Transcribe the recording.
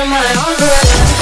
under my umbrella.